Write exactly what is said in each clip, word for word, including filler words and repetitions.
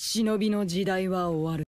忍びの時代は終わる。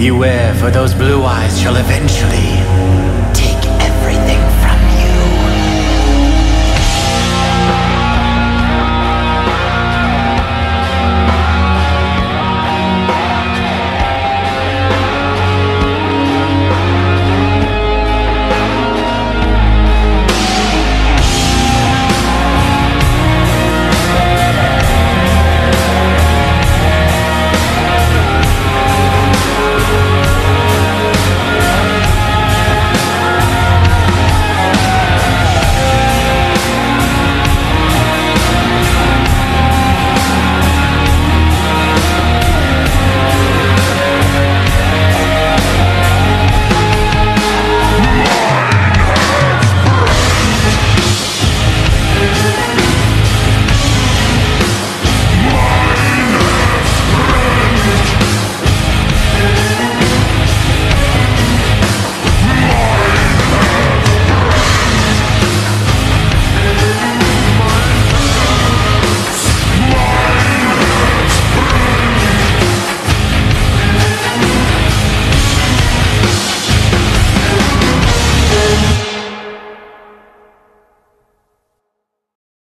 Beware, for those blue eyes shall eventually